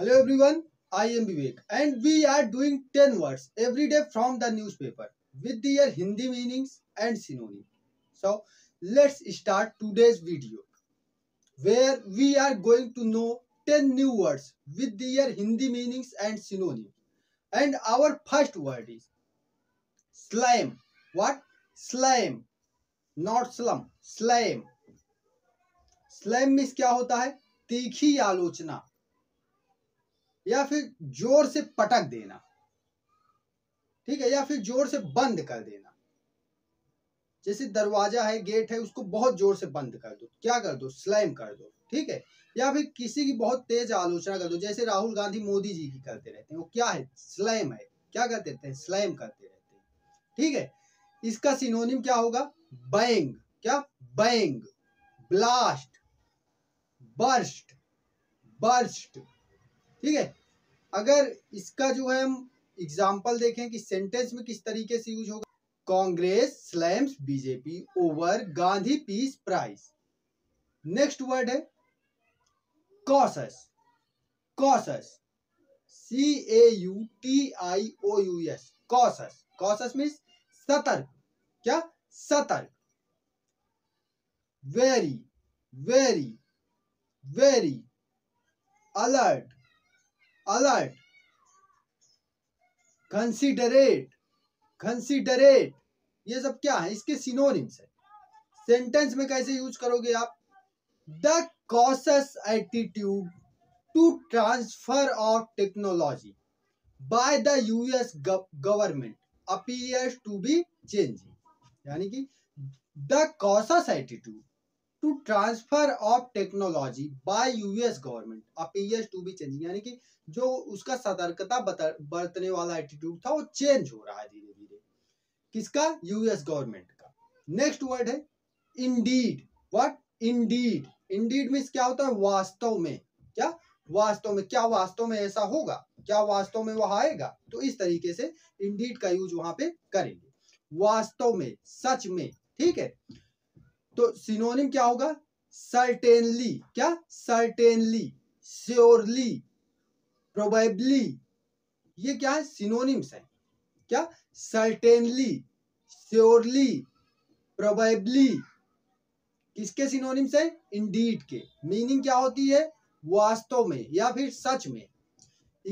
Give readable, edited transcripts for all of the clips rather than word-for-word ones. Hello everyone, I am Vivek and we are doing 10 words every day from the newspaper with their Hindi meanings and synonyms. So let's start today's video where we are going to know 10 new words with their Hindi meanings and synonyms. And our first word is slime. What? Slime, not slum. Slime. Slime means क्या होता है? तीखी आलोचना या फिर जोर से पटक देना, ठीक है, या फिर जोर से बंद कर देना। जैसे दरवाजा है, गेट है, उसको बहुत जोर से बंद कर दो। क्या कर दो? स्लैम कर दो, ठीक है। या फिर किसी की बहुत तेज आलोचना कर दो, जैसे राहुल गांधी मोदी जी की करते रहते हैं। वो क्या है? स्लैम है। क्या करते रहते हैं? स्लैम करते रहते हैं, ठीक है। इसका सिनोनिम क्या होगा? बैंग। क्या? बैंग, ब्लास्ट, बर्स्ट, बर्स्ट, ठीक है। अगर इसका जो है हम एग्जाम्पल देखें कि सेंटेंस में किस तरीके से यूज होगा, Congress slams BJP over Gandhi peace prize. Next word है cautious. Cautious, CAUTIOUS, cautious. Cautious means सतर्क। क्या? सतर्क। Very, very, very, alert, alert, considerate, considerate, ये सब क्या है? इसके सिनोनिम्स है। सेंटेंस में कैसे यूज करोगे आप? The cautious attitude to transfer of technology by the US government appears to be changing. यानी कि the cautious attitude to transfer of technology by US government appears to be changing, यानी कि जो उसका सतर्कता बरतने वाला एटीट्यूड था वो चेंज हो रहा है धीरे धीरे। किसका? US गवर्नमेंट का। नेक्स्ट वर्ड है indeed. What? Indeed. Indeed means क्या होता है? वास्तव में। क्या? वास्तव में। क्या वास्तव में ऐसा होगा? क्या वास्तव में वह आएगा? तो इस तरीके से इंडीड का यूज वहां पे करेंगे, वास्तव में, सच में, ठीक है। तो सिनोनिम क्या होगा? सर्टेनली। क्या? सर्टेनली, श्योरली, प्रोबेबली, ये क्या है? सिनोनिम्स है। क्या? सर्टेनली, श्योरली, प्रोबेबली किसके सिनोनिम्स है? इंडीड के। मीनिंग क्या होती है? वास्तव में या फिर सच में।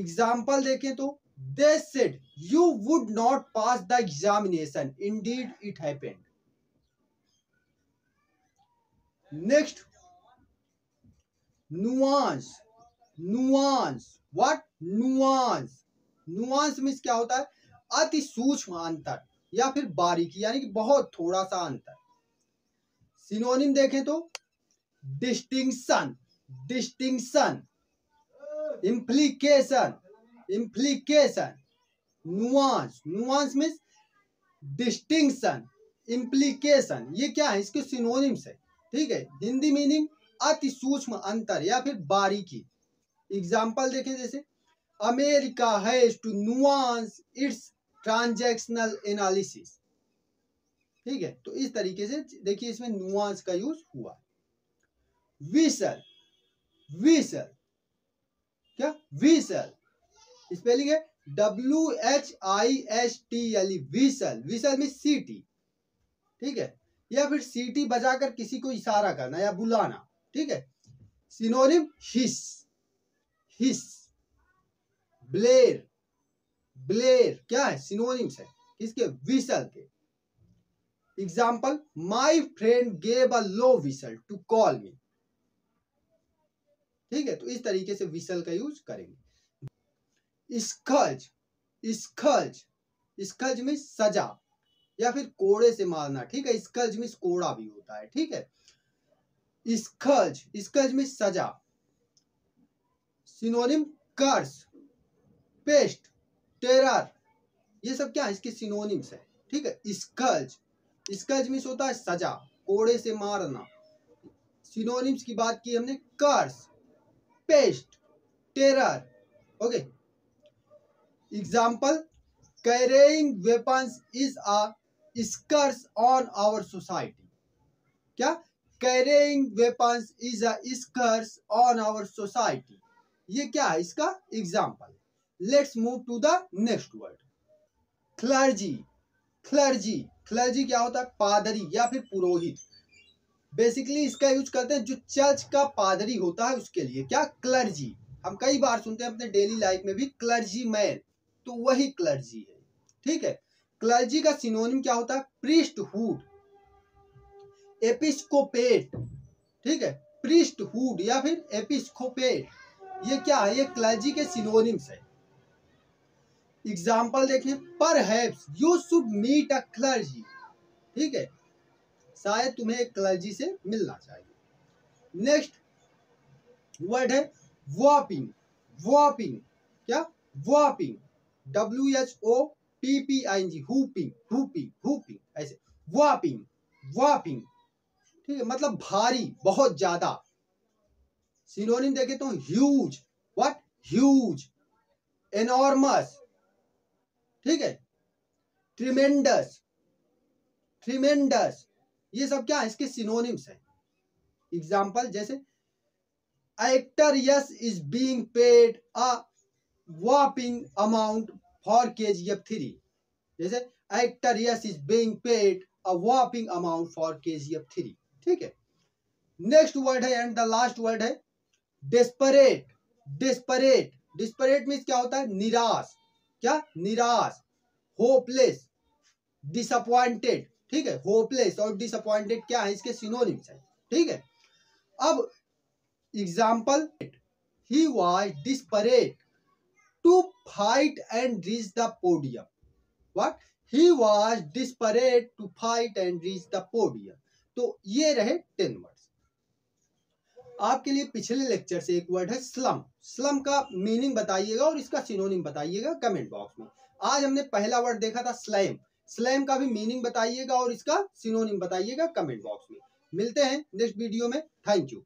एग्जाम्पल देखें तो they said you would not pass the examination, indeed it happened. Next, nuance. Nuance. What? Nuance. Nuance means क्या होता है? अति सूक्ष्म अंतर या फिर बारीकी, यानी कि बहुत थोड़ा सा अंतर। सिनोनिम देखें तो distinction, distinction, implication, implication. Nuance, nuance means distinction, implication, ये क्या है? इसके सिनोनिम्स है, ठीक है। हिंदी मीनिंग अति सूक्ष्म अंतर या फिर बारीकी। एग्जाम्पल देखें जैसे America has to nuance it's transactional analysis, ठीक है। तो इस तरीके से देखिए इसमें नुआंस का यूज हुआ। विसल, विसल, क्या? विसल, स्पेलिंग है WHISTLE, विसल। विसल में सीटी, ठीक है, या फिर सीटी बजाकर किसी को इशारा करना या बुलाना, ठीक है। Synonym hiss, hiss, blare, blare, क्या है? सिनोनिम्स है किसके? विसल के। Example my friend gave a low whistle to call me, ठीक है। तो इस तरीके से विसल का यूज करेंगे। स्कल्ज, स्कल्ज, स्कल्ज में सजा या फिर कोड़े से मारना, ठीक है। स्कल्ज में कोड़ा भी होता है, ठीक है। स्कल्ज, स्कल्ज में सजा। सिनोनिम कर्स, पेस्ट, टेरर, ये सब क्या है? इसके सिनोनिम्स है, ठीक है। स्कल्ज, स्कल्ज में होता है सजा, कोड़े से मारना। सिनोनिम्स की बात की हमने, curse, pest, terror, okay. Example carrying weapons is a scourge on our society. क्या? Carrying weapons is a scourge on our society, ये क्या है इसका example. Let's move to the next word, clergy. Clergy clergy क्या होता है? पादरी या फिर पुरोहित। बेसिकली इसका यूज करते हैं जो चर्च का पादरी होता है उसके लिए। क्या? क्लर्जी। हम कई बार सुनते हैं अपने डेली लाइफ में भी क्लर्जी मैन, तो वही क्लर्जी है। ठीक है, क्लर्जी का सिनोनिम क्या होता है? Priesthood, episcopate. ठीक है, प्रीस्टहुड या फिर एपिस्कोपेट, ये क्या है? ये क्लर्जी के सिनोनिम्स है। एग्जाम्पल देखें, perhaps you should meet a clergy. ठीक है, शायद तुम्हें एक क्लर्जी से मिलना चाहिए। नेक्स्ट वर्ड है वॉपिंग। वॉपिंग क्या? Whopping, WHOPPING, whooping whooping whooping, ऐसे वॉपिंग वॉपिंग। ठीक है, मतलब भारी, बहुत ज्यादा। सिनोनिम देखे तो ह्यूज, व्हाट ह्यूज, एनॉर्मस। ठीक है, ट्रिमेंडस, ट्रिमेंडस, ये सब क्या है? इसके सिनोनिम्स हैं। एग्जाम्पल जैसे, actor Yash is being paid a whopping amount for KGF 3। जैसे actor Yash is being paid a whopping amount for KGF 3। ठीक है, नेक्स्ट वर्ड है एंड द लास्ट वर्ड है डेस्परेट। डेस्परेट, डिस्परेट मीन्स क्या होता है? निराश। क्या? निराश, होपलेस, डिसअपॉइंटेड। ठीक है, होपलेस और डिसअपॉइंटेड क्या है? इसके सिनोनिम्स हैं। ठीक है, अब example, he was desperate to fight and reach the podium. What? He was desperate to fight and reach the podium. तो ये रहे 10 वर्ड्स। आपके लिए पिछले लेक्चर से एक वर्ड है स्लम। स्लम का मीनिंग बताइएगा और इसका सिनोनिम बताइएगा कमेंट बॉक्स में। आज हमने पहला वर्ड देखा था स्लैम। स्लैम का भी मीनिंग बताइएगा और इसका सिनोनिम बताइएगा कमेंट बॉक्स में। मिलते हैं नेक्स्ट वीडियो में। Thank you.